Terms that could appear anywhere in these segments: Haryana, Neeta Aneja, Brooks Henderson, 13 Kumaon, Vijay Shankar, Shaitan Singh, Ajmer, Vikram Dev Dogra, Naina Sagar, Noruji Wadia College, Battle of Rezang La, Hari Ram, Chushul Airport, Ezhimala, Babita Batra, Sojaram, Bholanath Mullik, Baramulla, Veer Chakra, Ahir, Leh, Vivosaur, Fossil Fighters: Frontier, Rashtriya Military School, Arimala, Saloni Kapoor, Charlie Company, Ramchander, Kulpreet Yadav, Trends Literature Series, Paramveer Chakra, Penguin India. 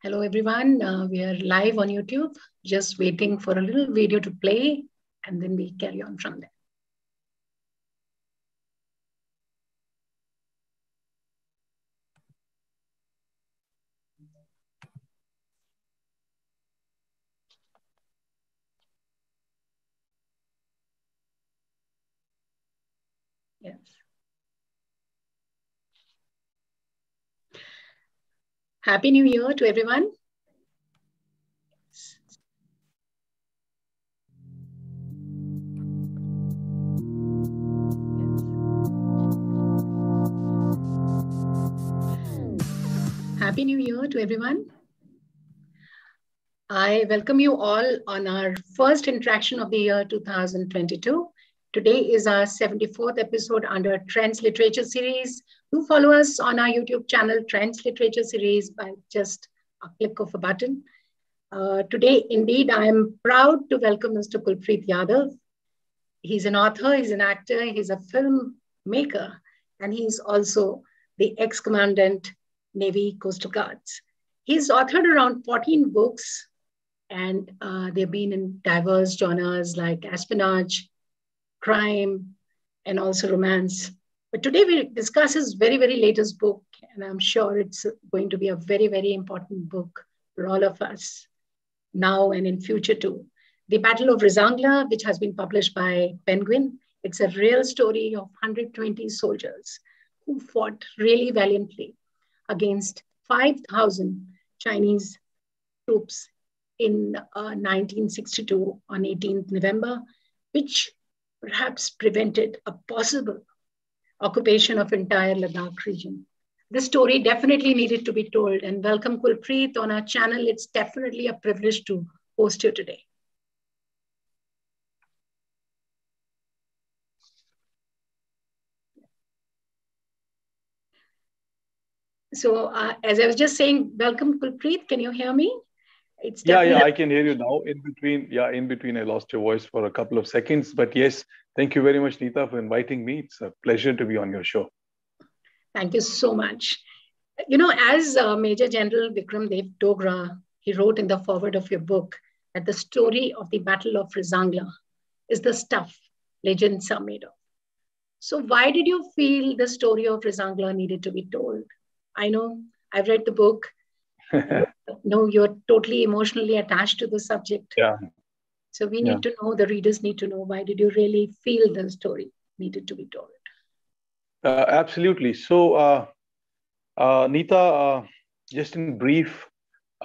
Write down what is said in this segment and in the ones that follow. Hello everyone, we are live on YouTube, just waiting for a little video to play and then we carry on from there. Yes. Happy New Year to everyone. Happy New Year to everyone. I welcome you all on our first interaction of the year 2022. Today is our 74th episode under Trends Literature Series. Do follow us on our YouTube channel, Trends Literature Series, by just a click of a button. Today, indeed, I am proud to welcome Mr. Kulpreet Yadav. He's an author, he's an actor, he's a filmmaker, and he's also the ex-commandant Navy Coastal Guards. He's authored around 14 books, and they've been in diverse genres like espionage, crime, and also romance. But today we discuss his very latest book, and I'm sure it's going to be a very important book for all of us now and in future too. The Battle of Rezang La, which has been published by Penguin. It's a real story of 120 soldiers who fought really valiantly against 5,000 Chinese troops in 1962 on 18th November, which perhaps prevented a possible occupation of entire Ladakh region. This story definitely needed to be told, and welcome Kulpreet on our channel. It's definitely a privilege to host you today. So as I was just saying, welcome Kulpreet, can you hear me? It's yeah, I can hear you now. In between, I lost your voice for a couple of seconds. But yes, thank you very much, Neeta, for inviting me. It's a pleasure to be on your show. Thank you so much. You know, as Major General Vikram Dev Dogra, he wrote in the foreword of your book that the story of the Battle of Rezang La is the stuff legends are made of. So why did you feel the story of Rezang La needed to be told? I know I've read the book. No, you're totally emotionally attached to the subject. Yeah. So we need to know, the readers need to know, why did you really feel the story needed to be told? Absolutely. So, Neeta, just in brief, you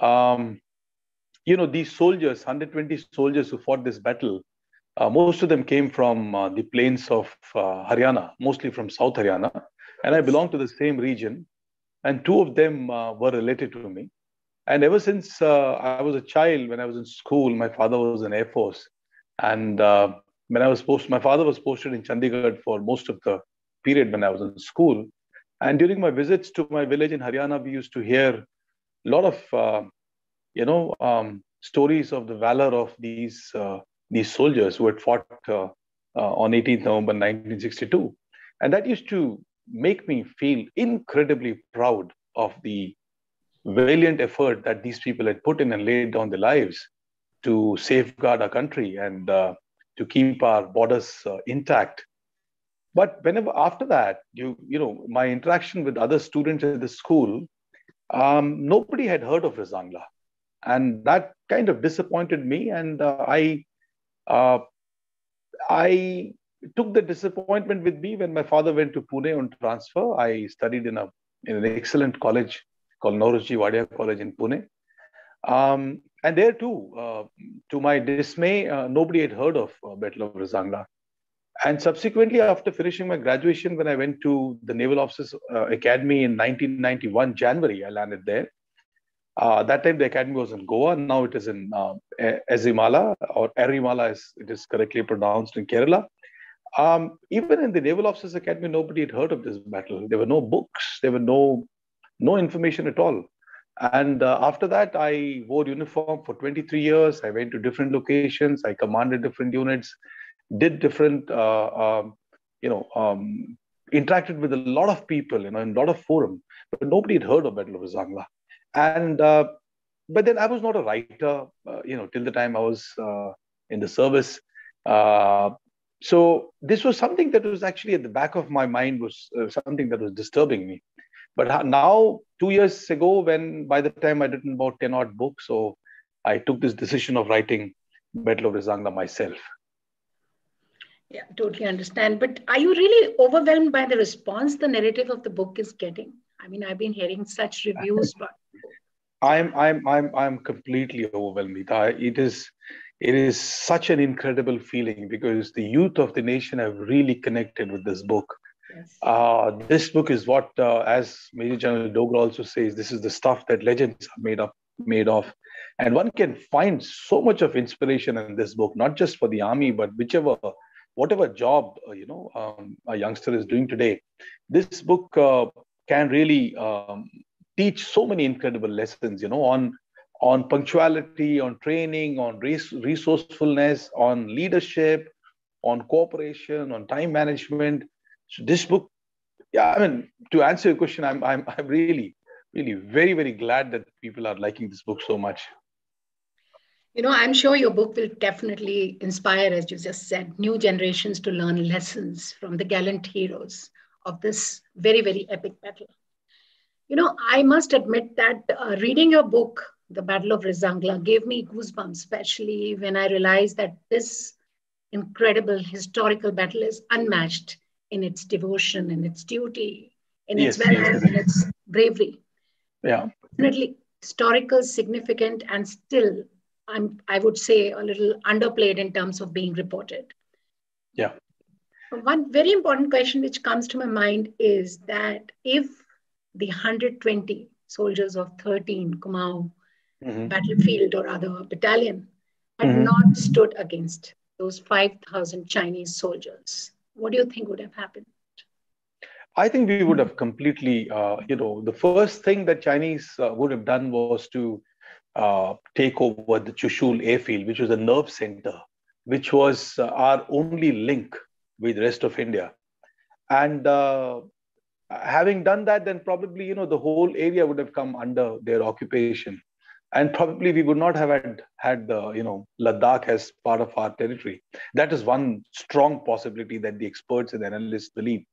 know, these soldiers, 120 soldiers who fought this battle, most of them came from the plains of Haryana, mostly from South Haryana. And I belong to the same region. And two of them were related to me. And ever since I was a child, when I was in school, my father was in Air Force. And when I was posted, my father was posted in Chandigarh for most of the period when I was in school. And during my visits to my village in Haryana, we used to hear a lot of, you know, stories of the valor of these soldiers who had fought on 18th November 1962. And that used to make me feel incredibly proud of the valiant effort that these people had put in and laid down their lives to safeguard our country and to keep our borders intact. But whenever after that, you know, my interaction with other students at the school, nobody had heard of Rezang La, and that kind of disappointed me. And I took the disappointment with me when my father went to Pune on transfer. I studied in an excellent college called Noruji Wadia College in Pune. And there too, to my dismay, nobody had heard of Battle of Rezang La. And subsequently, after finishing my graduation, when I went to the Naval Officers Academy in 1991, January, I landed there. That time, the academy was in Goa. Now it is in Ezhimala, or Arimala as it is correctly pronounced in Kerala. Even in the Naval Officers Academy, nobody had heard of this battle. There were no books. There were no information at all. And after that, I wore uniform for 23 years. I went to different locations. I commanded different units, did different, you know, interacted with a lot of people, you know, in a lot of forums. But nobody had heard of Battle of Rezang La. And But then I was not a writer, till the time I was in the service. So this was something that was actually at the back of my mind, was something that was disturbing me. But now, 2 years ago, by the time I'd written about 10 odd books, so I took this decision of writing Battle of Rezang La myself. Yeah, totally understand. But are you really overwhelmed by the response the narrative of the book is getting? I mean, I've been hearing such reviews, but I'm completely overwhelmed, Neeta. It is such an incredible feeling because the youth of the nation have really connected with this book. Yes. This book is what, as Major General Dogra also says, this is the stuff that legends are made of. And one can find so much of inspiration in this book, not just for the army, but whatever job, a youngster is doing today. This book can really teach so many incredible lessons, on punctuality, on training, on resourcefulness, on leadership, on cooperation, on time management. So this book, to answer your question, I'm really, really very, very glad that people are liking this book so much. I'm sure your book will definitely inspire, as you just said, new generations to learn lessons from the gallant heroes of this very, very epic battle. I must admit that reading your book, The Battle of Rezang La, gave me goosebumps, especially when I realized that this incredible historical battle is unmatched in its devotion, in its duty, in its valour, in its bravery. Yeah. Definitely historical, significant, and still, I would say, a little underplayed in terms of being reported. Yeah. One very important question which comes to my mind is that if the 120 soldiers of 13 Kumaon battlefield or other battalion had not stood against those 5,000 Chinese soldiers, what do you think would have happened? I think we would have completely, the first thing that Chinese would have done was to take over the Chushul Airfield, which was a nerve center, which was our only link with the rest of India. And having done that, then probably, the whole area would have come under their occupation. And probably we would not have had Ladakh as part of our territory. That is one strong possibility that the experts and analysts believe.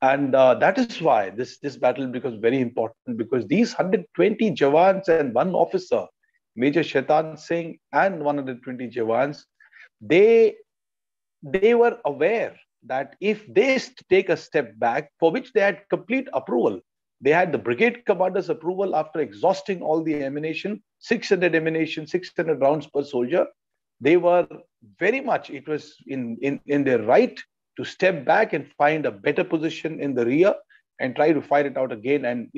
And that is why this battle becomes very important, because these 120 Jawans and one officer, Major Shaitan Singh, and 120 Jawans, they were aware that if they take a step back, for which they had complete approval, they had the brigade commander's approval after exhausting all the ammunition, 600 ammunition, 600 rounds per soldier. They were very much, it was in their right to step back and find a better position in the rear and try to fight it out again. And,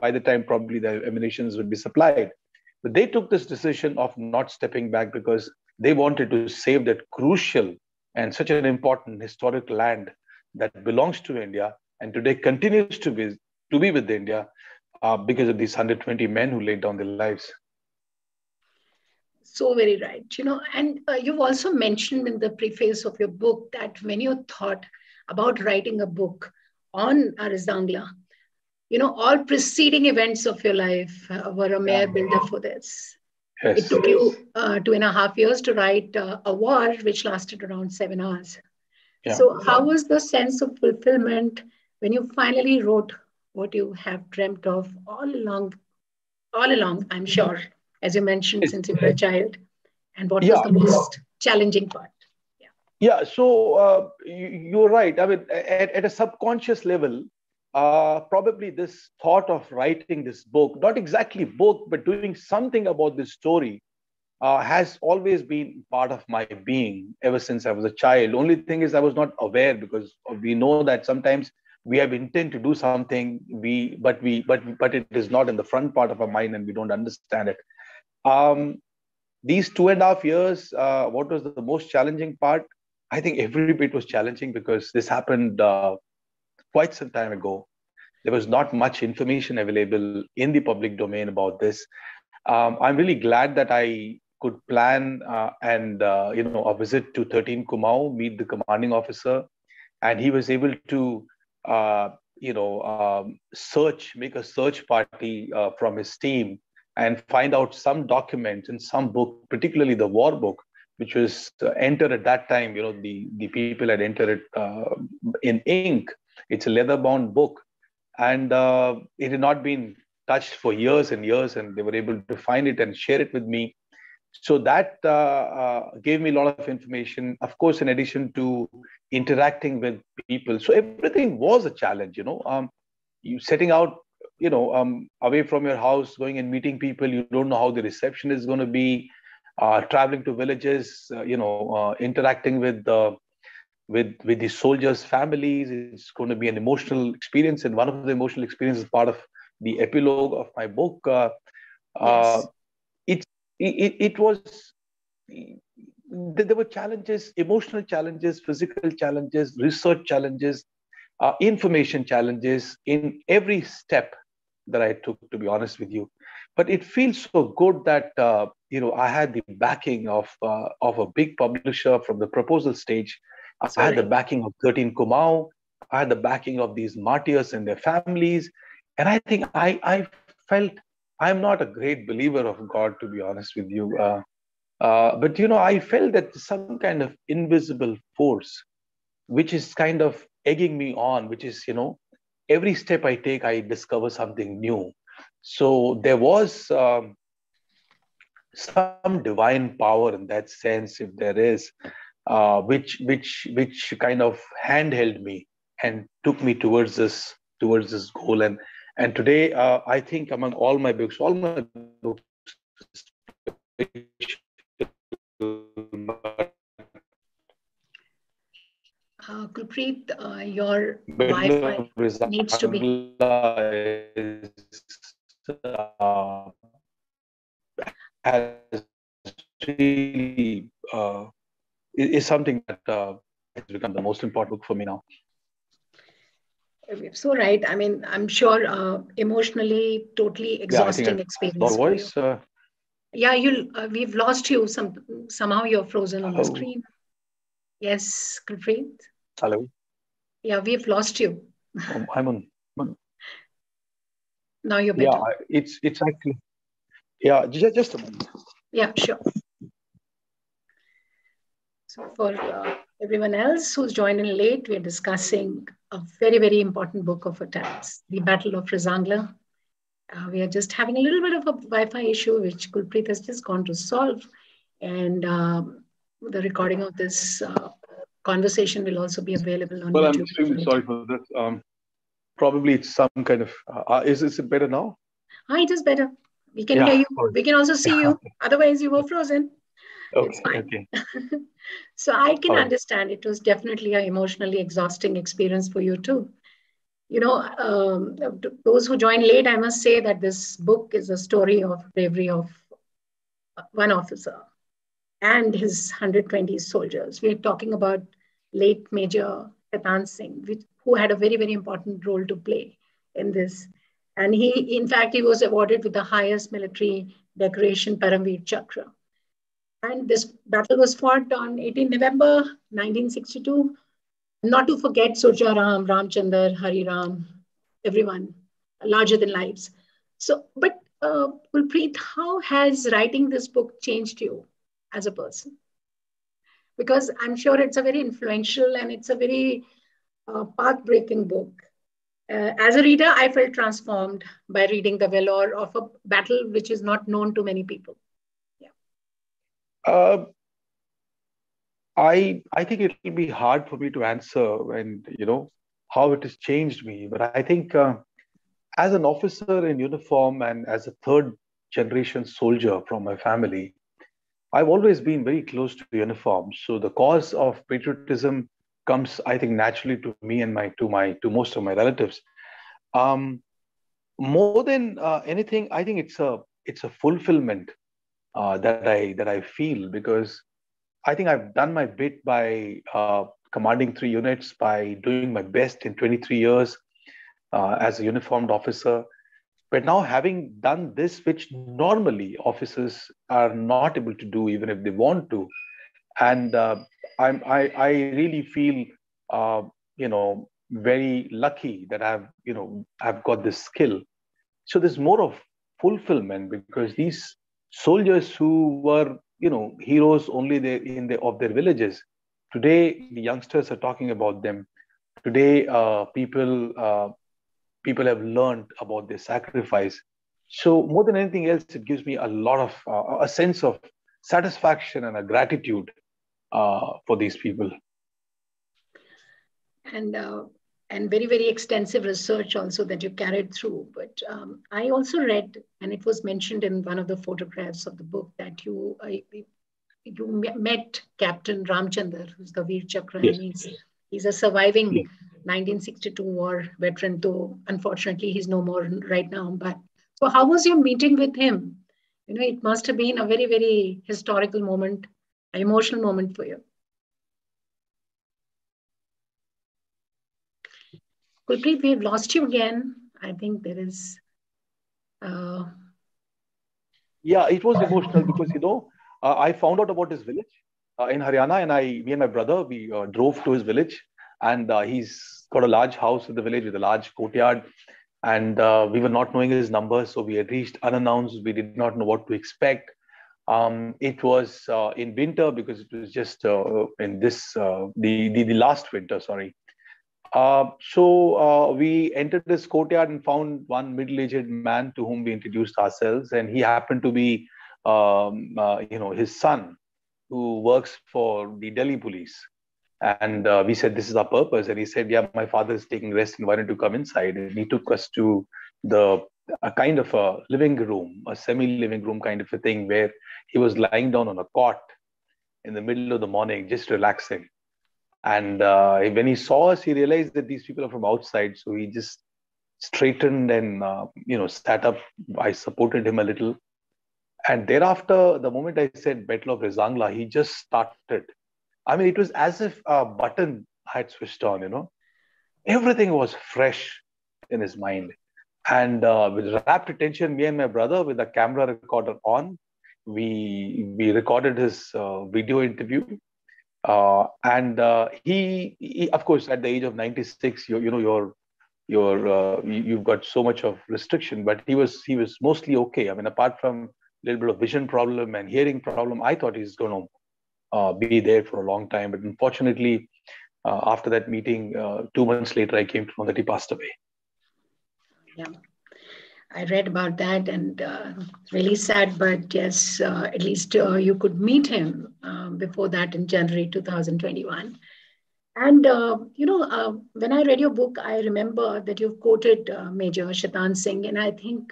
by the time probably the ammunitions would be supplied. But they took this decision of not stepping back because they wanted to save that crucial and such an important historic land that belongs to India and today continues to be with India because of these 120 men who laid down their lives. So very right. And you've also mentioned in the preface of your book that when you thought about writing a book on Rezang La, all preceding events of your life were a mere buildup for this. Yes. It took you 2.5 years to write a war, which lasted around 7 hours. Yeah. So how was the sense of fulfillment when you finally wrote what you have dreamt of all along, I'm sure, as you mentioned, since you were a child, and what was the most challenging part? Yeah. So you're right. I mean, at a subconscious level, probably this thought of writing this book, not exactly book, but doing something about this story has always been part of my being ever since I was a child. Only thing is I was not aware, because we know that sometimes we have intent to do something, but it is not in the front part of our mind and we don't understand it. These 2.5 years, what was the most challenging part? I think every bit was challenging because this happened quite some time ago. There was not much information available in the public domain about this. I'm really glad that I could plan a visit to 13 Kumaon, meet the commanding officer, and he was able to make a search party from his team and find out some document in some book, particularly the war book, which was entered at that time. You know, the people had entered it in ink. It's a leather-bound book, and it had not been touched for years and years, and they were able to find it and share it with me. So that gave me a lot of information, of course, in addition to interacting with people. So everything was a challenge, you know, you setting out, you know, away from your house, going and meeting people. You don't know how the reception is going to be, traveling to villages, you know, interacting with the soldiers' families. It's going to be an emotional experience. And one of the emotional experiences is part of the epilogue of my book. Yes. It was, there were challenges, emotional challenges, physical challenges, research challenges, information challenges in every step that I took, to be honest with you. But it feels so good that, you know, I had the backing of a big publisher from the proposal stage. I had the backing of 13 Kumaon. I had the backing of these martyrs and their families. And I think I felt, I'm not a great believer of God, to be honest with you. But, you know, I felt that some kind of invisible force, which is kind of egging me on, which is, you know, every step I take, I discover something new. So there was some divine power in that sense, if there is, which kind of handheld me and took me towards this goal. And today, I think among all my books, Kulpreet, your Wi-Fi needs to be. Is something that has become the most important book for me now. So right. I mean, I'm sure emotionally, totally exhausting experience. Your voice. Yeah, we've lost you. Somehow you're frozen on the screen. Yes, Kulpreet. Hello. Yeah, we've lost you. I'm on. Now you're better. Yeah, it's actually. Yeah, just a moment. Yeah, sure. So for everyone else who's joined in late, we're discussing a very, very important book of attacks, The Battle of Rezang La. We are just having a little bit of a Wi-Fi issue, which Kulpreet has just gone to solve. And the recording of this conversation will also be available on YouTube. I'm extremely sorry for this. Probably it's some kind of, is it better now? It is better. We can hear you. We can also see you. Otherwise you were frozen. Okay. So I can understand it was definitely an emotionally exhausting experience for you too. You know, those who joined late, I must say that this book is a story of bravery of one officer and his 120 soldiers. We are talking about late Major Shaitan Singh, who had a very, very important role to play in this. And he, in fact, he was awarded with the highest military decoration, Paramveer Chakra. And this battle was fought on 18 November, 1962. Not to forget Sojaram, Ramchander, Hari Ram, everyone, larger than lives. So, but Kulpreet, how has writing this book changed you as a person? Because I'm sure it's a very influential and it's a very path-breaking book. As a reader, I felt transformed by reading the velour of a battle which is not known to many people. I think it will be hard for me to answer and, you know, how it has changed me. But I think as an officer in uniform and as a third generation soldier from my family, I've always been very close to the uniform. So the cause of patriotism comes, I think, naturally to me and to most of my relatives. More than anything, I think it's a fulfillment that I feel, because I think I've done my bit by commanding 3 units, by doing my best in 23 years as a uniformed officer. But now, having done this, which normally officers are not able to do, even if they want to, and I really feel you know, very lucky that I've got this skill. So there's more of fulfillment, because these soldiers who were, you know, heroes only of their villages, today the youngsters are talking about them. Today people have learned about their sacrifice. So more than anything else, it gives me a lot of a sense of satisfaction and a gratitude for these people. And very, very extensive research also that you carried through. But I also read, and it was mentioned in one of the photographs of the book, that you you met Captain Ramchander, who's the Veer Chakra. Yes. And he's a surviving 1962 war veteran, though unfortunately he's no more right now. But so how was your meeting with him? You know, it must have been a very, very historical moment, an emotional moment for you. Kulpreet, we've lost you again. I think there is... Yeah, it was emotional because, you know, I found out about his village in Haryana, and me and my brother, we drove to his village, and he's got a large house in the village with a large courtyard, and we were not knowing his number, so we had reached unannounced. We did not know what to expect. It was in winter, because it was just in this, the last winter, sorry. So we entered this courtyard and found one middle-aged man to whom we introduced ourselves, and he happened to be, you know, his son, who works for the Delhi police. And we said, this is our purpose. And he said, yeah, my father is taking rest, and why don't you come inside? And he took us to a kind of a living room, a semi-living room kind of a thing, where he was lying down on a cot in the middle of the morning, just relaxing. And when he saw us, he realized that these people are from outside. So he just straightened and, you know, sat up. I supported him a little. And thereafter, the moment I said Battle of Rezang La, he just started. I mean, it was as if a button had switched on, you know. Everything was fresh in his mind. And with rapt attention, me and my brother, with a camera recorder on, we recorded his video interview. He, of course, at the age of 96, you know, you've got so much of restriction, but he was mostly okay. I mean, apart from a little bit of vision problem and hearing problem, I thought he's going to be there for a long time. But unfortunately, after that meeting, 2 months later, I came to know that he passed away. Yeah, I read about that, and really sad, but yes, at least you could meet him before that in January 2021. And, you know, when I read your book, I remember that you've quoted Major Shaitan Singh, and I think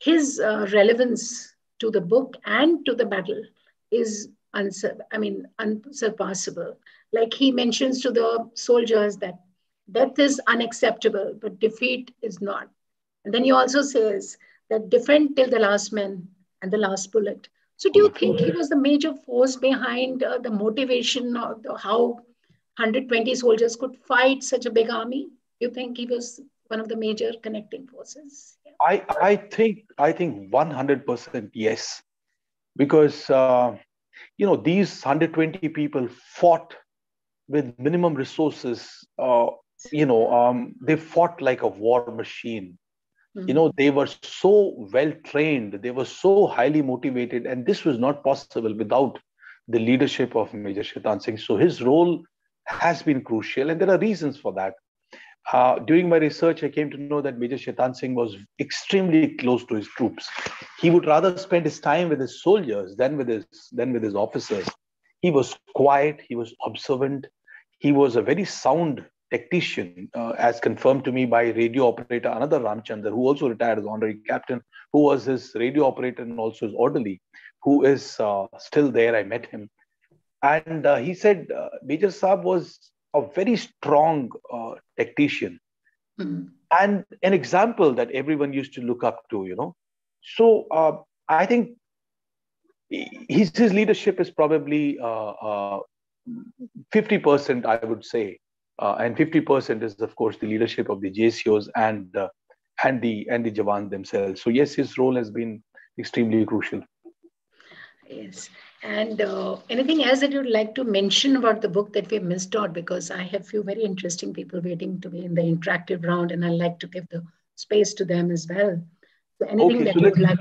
his relevance to the book and to the battle is unsurpassable. Like, he mentions to the soldiers that death is unacceptable, but defeat is not. And then he also says that defend till the last man and the last bullet. So do you think he was the major force behind the motivation of how 120 soldiers could fight such a big army? Do you think he was one of the major connecting forces? Yeah. I think 100% yes. Because, you know, these 120 people fought with minimum resources. You know, they fought like a war machine. You know, they were so well trained, they were so highly motivated, and this was not possible without the leadership of Major Shaitan Singh. So his role has been crucial, and there are reasons for that. During my research, I came to know that Major Shaitan Singh was extremely close to his troops. He would rather spend his time with his soldiers than with his officers. He was quiet, he was observant, he was a very sound tactician, as confirmed to me by radio operator, another Ramchander, who also retired as honorary captain, who was his radio operator and also his orderly, who is still there. I met him. And he said, Major Saab was a very strong tactician and an example that everyone used to look up to, you know. So I think his leadership is probably 50%, I would say. And 50% is, of course, the leadership of the JCOs and the Jawans themselves. So yes, his role has been extremely crucial. Yes. And anything else that you'd like to mention about the book that we missed out? Because I have few very interesting people waiting to be in the interactive round, and I like to give the space to them as well. So anything that you would like,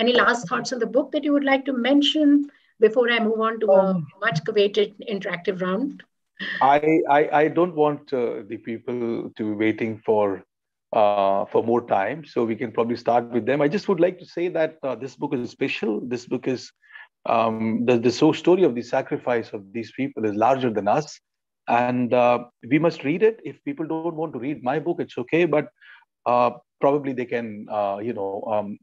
any last thoughts on the book that you would like to mention before I move on to a much-awaited interactive round? I don't want the people to be waiting for more time, so we can probably start with them. I just would like to say that this book is special. This book is the story of the sacrifice of these people is larger than us, and we must read it. If people don't want to read my book, it's okay, but probably they can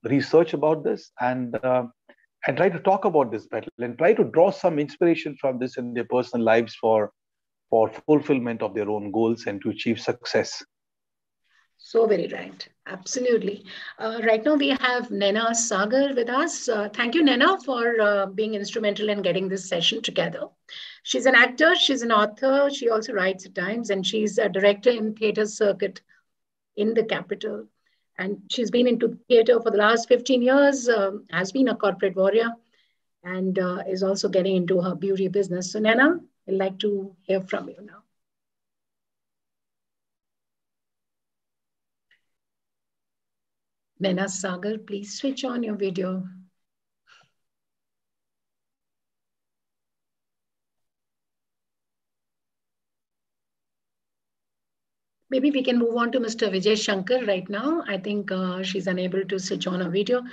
research about this and try to talk about this battle and try to draw some inspiration from this in their personal lives for fulfillment of their own goals and to achieve success. So very right. Absolutely. Right now we have Naina Sagar with us. Thank you, Naina, for being instrumental in getting this session together. She's an actor, she's an author, she also writes at times, and she's a director in theatre circuit in the capital. And she's been into theatre for the last 15 years, has been a corporate warrior, and is also getting into her beauty business. So Naina, I'd like to hear from you now. Naina Sagar, please switch on your video. Maybe we can move on to Mr. Vijay Shankar right now. I think she's unable to switch on her video.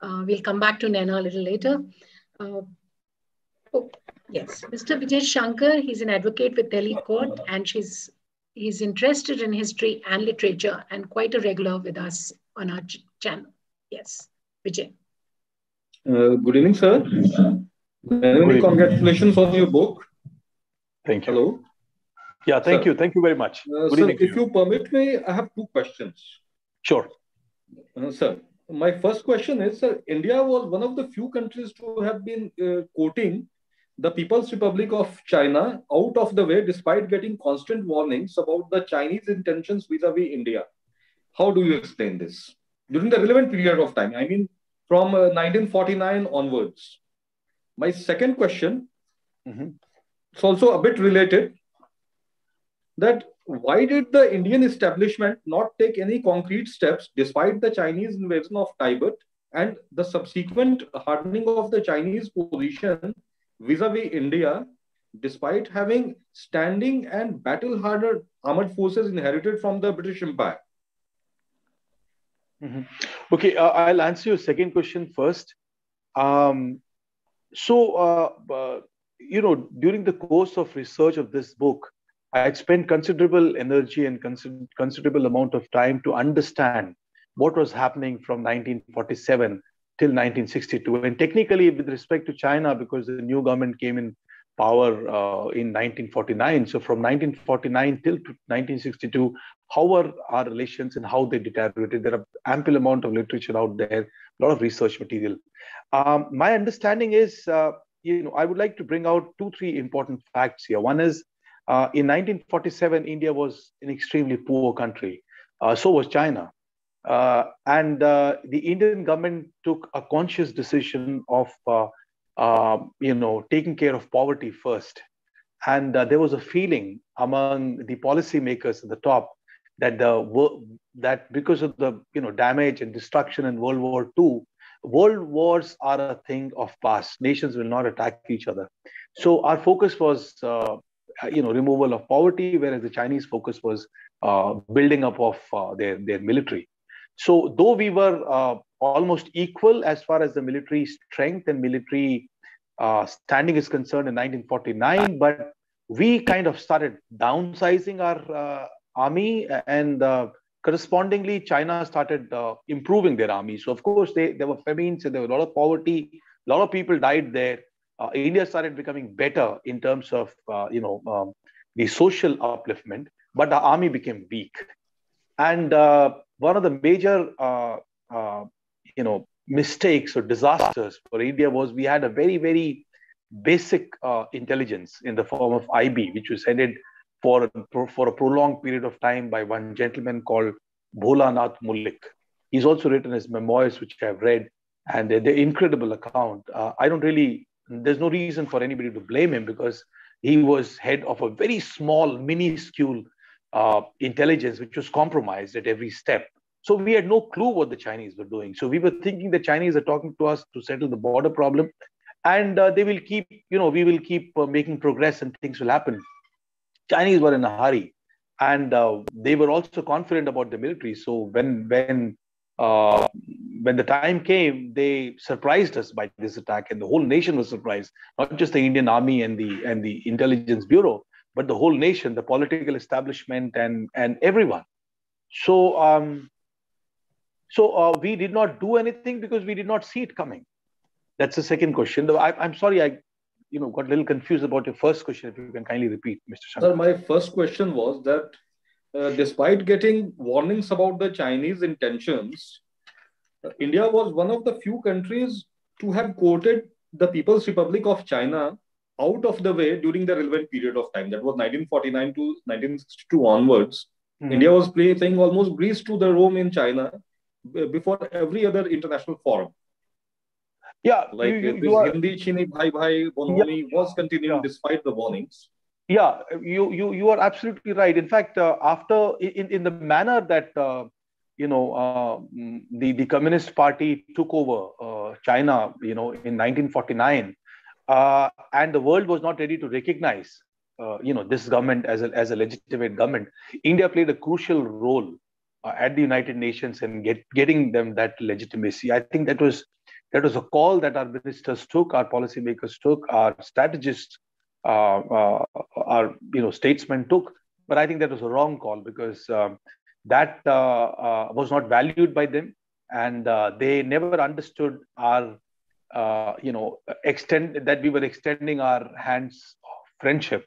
We'll come back to Naina a little later. Yes, Mr. Vijay Shankar, he's an advocate with Delhi Court, and he's interested in history and literature and quite a regular with us on our channel. Yes, Vijay. Good evening, sir. Good evening. Congratulations on your book. Thank you. Hello. Yeah, thank you. Thank you very much. Sir, if you permit me, I have two questions. Sure. Sir, my first question is, sir, India was one of the few countries to have been quoting the People's Republic of China out of the way, despite getting constant warnings about the Chinese intentions vis-a-vis India. How do you explain this? During the relevant period of time, I mean, from 1949 onwards. My second question, it's also a bit related, that why did the Indian establishment not take any concrete steps despite the Chinese invasion of Tibet and the subsequent hardening of the Chinese position vis-a-vis India, despite having standing and battle-hardened armed forces inherited from the British Empire? Okay, I'll answer your second question first. During the course of research of this book, I spent considerable energy and considerable amount of time to understand what was happening from 1947 till 1962. And technically, with respect to China, because the new government came in power in 1949. So from 1949 till 1962, how were our relations and how they deteriorated? There are ample amount of literature out there, a lot of research material. My understanding is, I would like to bring out two, three important facts here. One is, in 1947, India was an extremely poor country. So was China. And the Indian government took a conscious decision of, taking care of poverty first. And there was a feeling among the policymakers at the top that that because of the damage and destruction in World War II, world wars are a thing of past. Nations will not attack each other. So our focus was removal of poverty, whereas the Chinese focus was building up of their military. So though we were almost equal as far as the military strength and military standing is concerned in 1949, but we kind of started downsizing our army, and correspondingly China started improving their army. So of course there were famines and there were a lot of poverty, a lot of people died there. India started becoming better in terms of, the social upliftment, but the army became weak. And one of the major, mistakes or disasters for India was we had a very, very basic intelligence in the form of IB, which was headed for a prolonged period of time by one gentleman called Bholanath Mullik. He's also written his memoirs, which I've read, and they're incredible account. There's no reason for anybody to blame him because he was head of a very small, minuscule intelligence, which was compromised at every step. So we had no clue what the Chinese were doing. So we were thinking the Chinese are talking to us to settle the border problem, and they will keep, we will keep making progress and things will happen. Chinese were in a hurry, and they were also confident about the military. So when the time came, they surprised us by this attack, and the whole nation was surprised, not just the Indian Army and the Intelligence Bureau, but the whole nation, the political establishment, and everyone. So we did not do anything because we did not see it coming. That's the second question. I'm sorry, I got a little confused about your first question. If you can kindly repeat, Mr. Shankar. Sir, my first question was that despite getting warnings about the Chinese intentions, India was one of the few countries to have quoted the People's Republic of China out of the way during the relevant period of time. That was 1949 to 1962 onwards. Mm-hmm. India was playing almost Greece to the Rome in China before every other international forum. Yeah, like Hindi, Chini, Bhai Bhai, Bonhoni was continuing despite the warnings. Yeah, you are absolutely right. In fact, after in the manner that the Communist Party took over China, in 1949, and the world was not ready to recognize this government as a legitimate government. India played a crucial role at the United Nations and getting them that legitimacy. I think that was a call that our ministers took, our policymakers took, our strategists, our statesmen took. But I think that was a wrong call because that was not valued by them, and they never understood our we were extending our hands of friendship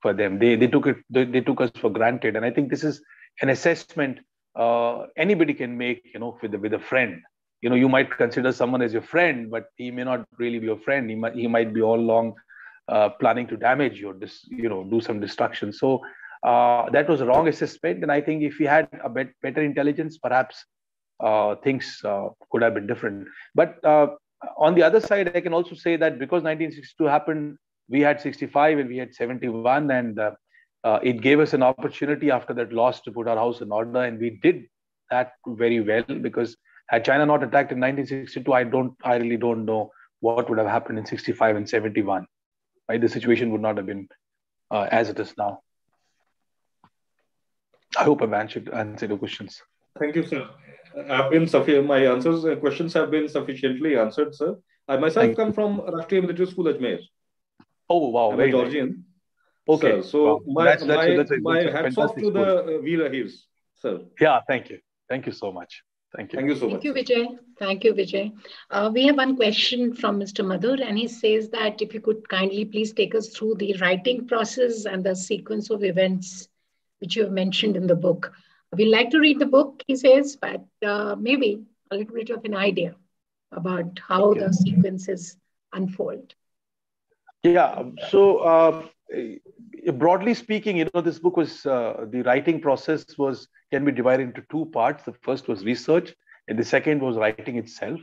for them. They took us for granted, and I think this is an assessment anybody can make, with a friend. You might consider someone as your friend, but he may not really be your friend. He might be all along planning to damage you, or do some destruction. So that was a wrong assessment. And I think if we had a better intelligence, perhaps things could have been different. But on the other side, I can also say that because 1962 happened, we had 65 and we had 71. And it gave us an opportunity after that loss to put our house in order. And we did that very well, because had China not attacked in 1962, I really don't know what would have happened in 65 and 71. Right? The situation would not have been as it is now. I hope I've answered your questions. Thank you, sir. My questions have been sufficiently answered, sir. I myself come from Rashtriya Military School, Ajmer. Oh, wow. I'm a Georgian. Okay. Sir. So wow. my hats off to the Veer Ahirs, sir. Yeah, thank you. Thank you so much. Thank you. Thank you so much. Thank you, Vijay. Thank you, Vijay. We have one question from Mr. Madhur, and he says that if you could kindly please take us through the writing process and the sequence of events which you have mentioned in the book. We'd like to read the book, he says, but maybe a little bit of an idea about how the sequences unfold. Yeah. So broadly speaking, this book was, the writing process can be divided into two parts. The first was research, and the second was writing itself.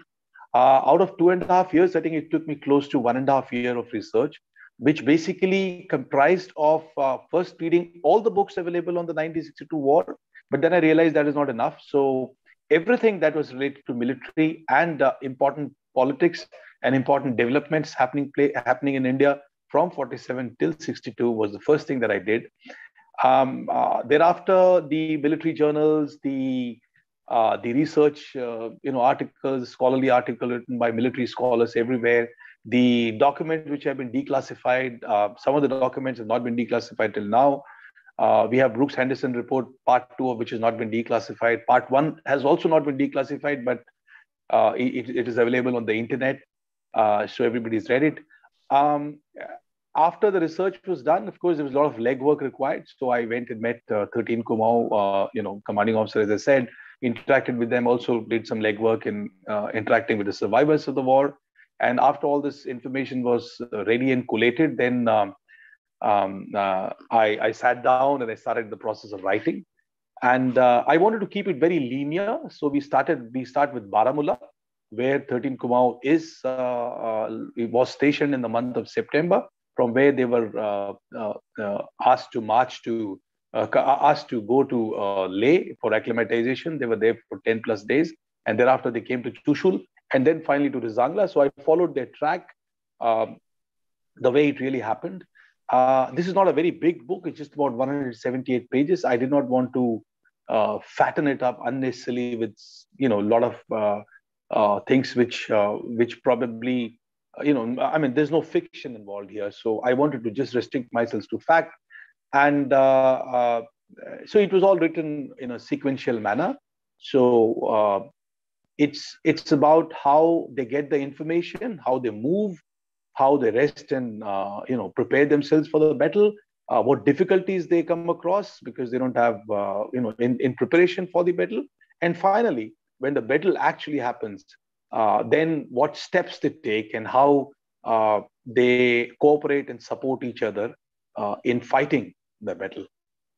Out of 2.5 years, I think it took me close to 1.5 years of research, which basically comprised of first reading all the books available on the 1962 war. But then I realized that is not enough. So everything that was related to military and important politics and important developments happening in India from 47 till 62 was the first thing that I did. Thereafter, the military journals, the research, articles, scholarly articles written by military scholars everywhere, the documents which have been declassified. Some of the documents have not been declassified till now. We have Brooks Henderson report part 2, of which has not been declassified. Part 1 has also not been declassified, but it is available on the internet, so everybody's read it. After the research was done, of course, there was a lot of legwork required. So I went and met 13 Kumaon, commanding officer, as I said, interacted with them, also did some legwork in interacting with the survivors of the war. And after all this information was ready and collated, then I sat down and I started the process of writing. And I wanted to keep it very linear. So we start with Baramulla, where 13 Kumaon was stationed in the month of September, from where they were asked to march to asked to go to Leh for acclimatization. They were there for 10 plus days. And thereafter, they came to Chushul and then finally to Rezang La. So I followed their track the way it really happened. This is not a very big book. It's just about 178 pages. I did not want to fatten it up unnecessarily with, a lot of things which probably, there's no fiction involved here. So I wanted to just restrict myself to fact. And so it was all written in a sequential manner. So it's about how they get the information, how they move, how they rest and, prepare themselves for the battle, what difficulties they come across because they don't have, in preparation for the battle. And finally, when the battle actually happens, then what steps they take and how they cooperate and support each other in fighting the battle.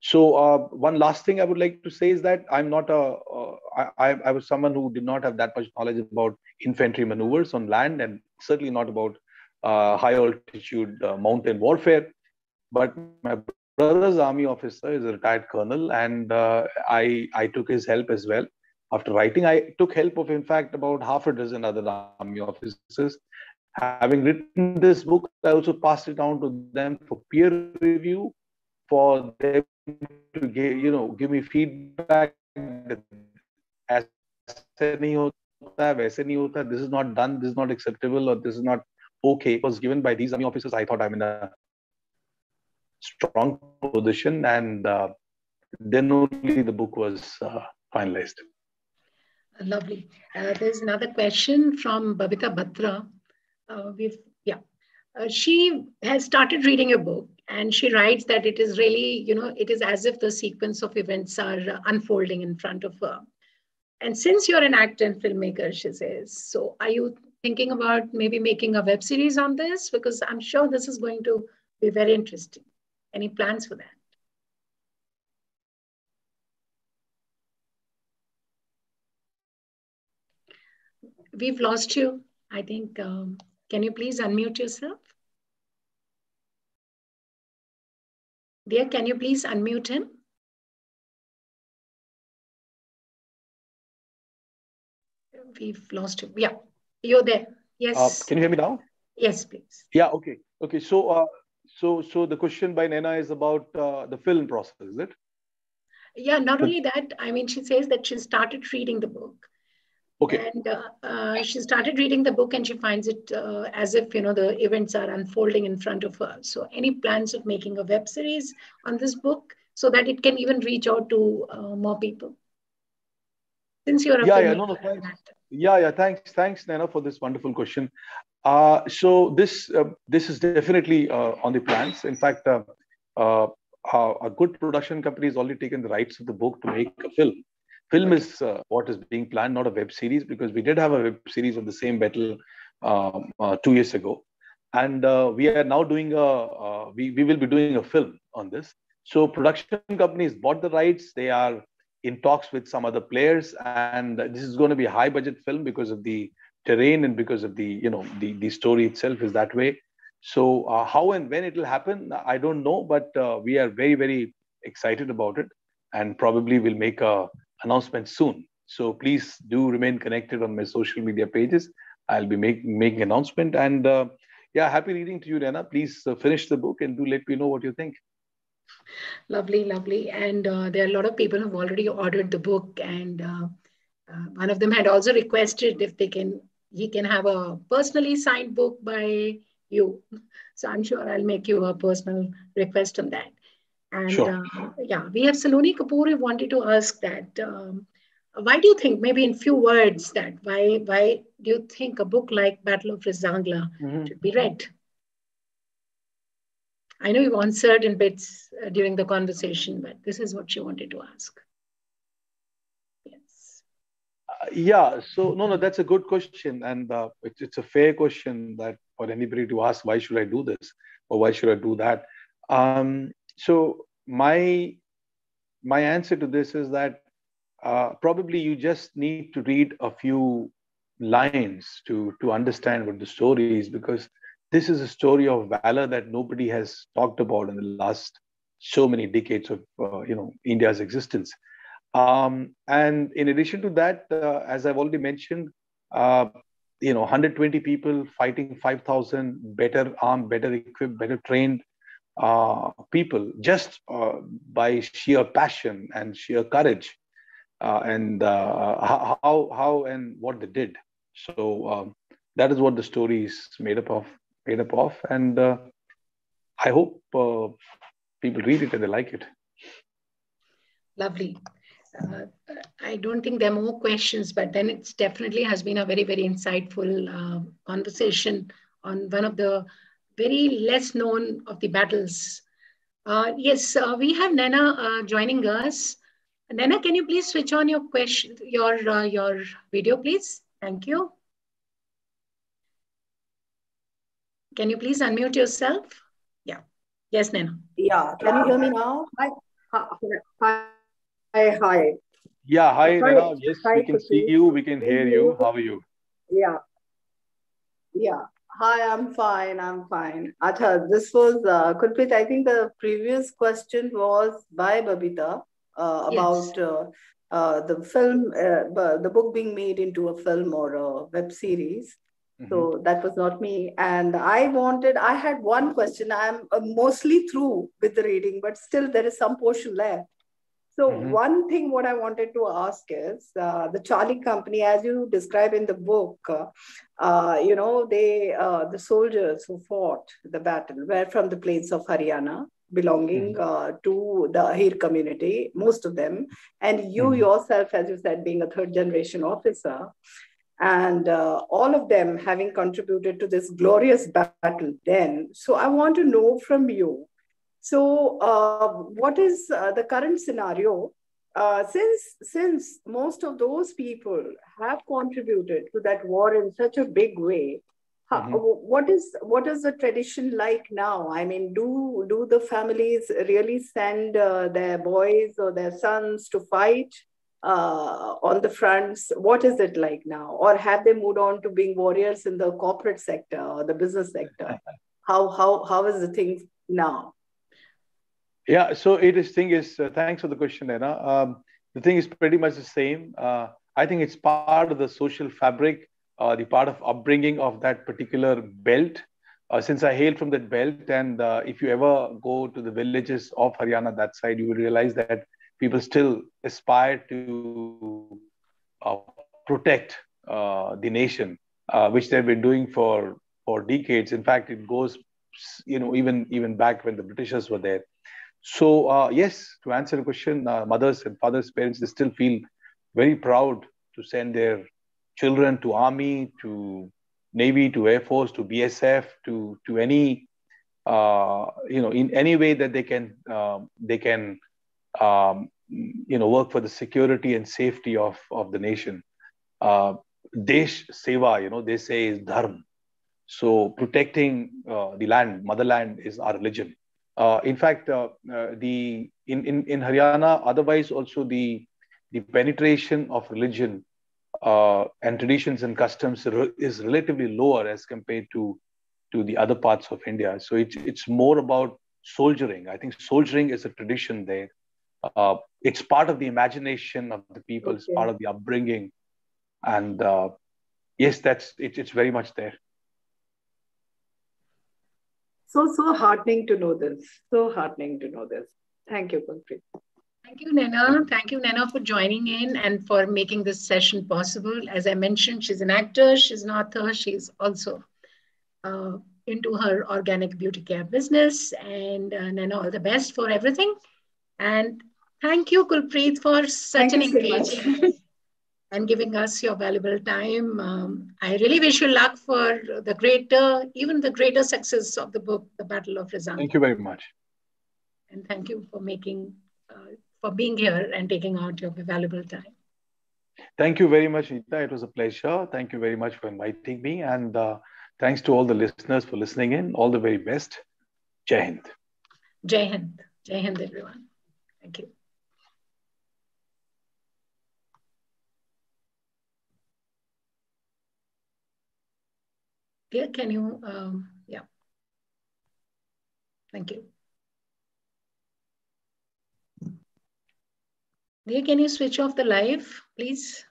So one last thing I would like to say is that I'm not I was someone who did not have that much knowledge about infantry maneuvers on land and certainly not about high altitude mountain warfare. But my brother's army officer is a retired colonel and I took his help as well. After writing, I took help of, in fact, about half a dozen other army officers. Having written this book, I also passed it down to them for peer review, for them to give me feedback. This is not done, this is not acceptable, or this is not okay. It was given by these army officers. I thought I'm in a strong position, and then only the book was finalized. Lovely. There's another question from Babita Batra. She has started reading a book and she writes that it is really, it is as if the sequence of events are unfolding in front of her. And since you're an actor and filmmaker, she says, so are you thinking about maybe making a web series on this? Because I'm sure this is going to be very interesting. Any plans for that? We've lost you, I think. Can you please unmute yourself? Dear, can you please unmute him? We've lost him. Yeah, you're there. Yes. Can you hear me now? Yes, please. Yeah, okay. Okay, so so the question by Naina is about the film process, is it? Yeah, not only that, she says that she started reading the book. Okay. And she started reading the book and she finds it as if, the events are unfolding in front of her. So any plans of making a web series on this book so that it can even reach out to more people? Since you're a Thanks, Naina, for this wonderful question. So this is definitely on the plans. In fact, a good production company has already taken the rights of the book to make a film. Film is what is being planned, not a web series, because we did have a web series of the same battle 2 years ago. And we are now doing we will be doing a film on this. So production companies bought the rights. They are in talks with some other players. And this is going to be a high budget film because of the terrain and because of the, the story itself is that way. So how and when it will happen, I don't know. But we are very, very excited about it. And probably will make an announcement soon. So please do remain connected on my social media pages. I'll be making announcement. And happy reading to you, Naina. Please finish the book and do let me know what you think. Lovely, lovely. And there are a lot of people who've already ordered the book. And one of them had also requested if he can have a personally signed book by you. So I'm sure I'll make you a personal request on that. And sure. We have Saloni Kapoor who wanted to ask that, why do you think, maybe in few words, that why do you think a book like Battle of Rezang La should be read? I know you've answered in bits during the conversation, but this is what she wanted to ask. Yes. No, that's a good question. And it's a fair question that for anybody to ask, why should I do this? Or why should I do that? So my answer to this is that probably you just need to read a few lines to understand what the story is, because this is a story of valor that nobody has talked about in the last so many decades of India's existence. And in addition to that, as I've already mentioned, 120 people fighting 5,000 better armed, better equipped, better trained people just by sheer passion and sheer courage, and how and what they did. So that is what the story is made up of, and I hope people read it and they like it. Lovely. I don't think there are more questions, but then it's definitely has been a very, very insightful conversation on one of the very less known of the battles. Yes, we have Naina joining us. Naina, can you please switch on your question, your video, please? Thank you. Can you please unmute yourself? Yeah. Yes, Naina. Yeah. Can you hear me now? Hi. Yeah, hi, Naina. Yes, we can see you. We can hear you. How are you? Yeah. Hi, I'm fine. Acha, this was, Kulpreet, I think the previous question was by Babita about the film, the book being made into a film or a web series. Mm-hmm. So that was not me. And I had one question. I'm mostly through with the reading, but still there is some portion left. So one thing what I wanted to ask is the Charlie Company, as you describe in the book, they the soldiers who fought the battle were from the plains of Haryana, belonging to the Ahir community, most of them. And you yourself, as you said, being a third generation officer, and all of them having contributed to this glorious battle then. So I want to know from you, so what is the current scenario? Since most of those people have contributed to that war in such a big way, what is the tradition like now? I mean, do the families really send their boys or their sons to fight on the fronts? What is it like now? Or have they moved on to being warriors in the corporate sector or the business sector? How is the thing now? Yeah, so thanks for the question, Naina. The thing is pretty much the same. I think it's part of the social fabric, the part of upbringing of that particular belt. Since I hail from that belt, and if you ever go to the villages of Haryana, that side, you will realize that people still aspire to protect the nation, which they've been doing for decades. In fact, it goes, even back when the Britishers were there. So yes, to answer the question, mothers and fathers, parents, they still feel very proud to send their children to army, to navy, to air force, to BSF, to any in any way that they can work for the security and safety of the nation. Desh seva, they say, is dharma. So protecting the land, motherland, is our religion. In fact, in Haryana, otherwise also the penetration of religion and traditions and customs is relatively lower as compared to the other parts of India. So it's more about soldiering. I think soldiering is a tradition there. It's part of the imagination of the people. Okay. It's part of the upbringing, and yes, that's it. It's very much there. So heartening to know this. Thank you, Kulpreet. Thank you, Naina. Thank you, Naina, for joining in and for making this session possible. As I mentioned, she's an actor, she's an author, she's also into her organic beauty care business. And Naina, all the best for everything. And thank you, Kulpreet, for such an engagement and giving us your valuable time. I really wish you luck for the greater success of the book, The Battle of Rezang. Thank you very much. And thank you for being here and taking out your valuable time. Thank you very much, Neeta. It was a pleasure. Thank you very much for inviting me. And thanks to all the listeners for listening in. All the very best. Jai Hind. Jai Hind. Jai Hind, everyone. Thank you. Yeah, can you, yeah. Thank you. Can you switch off the live, please?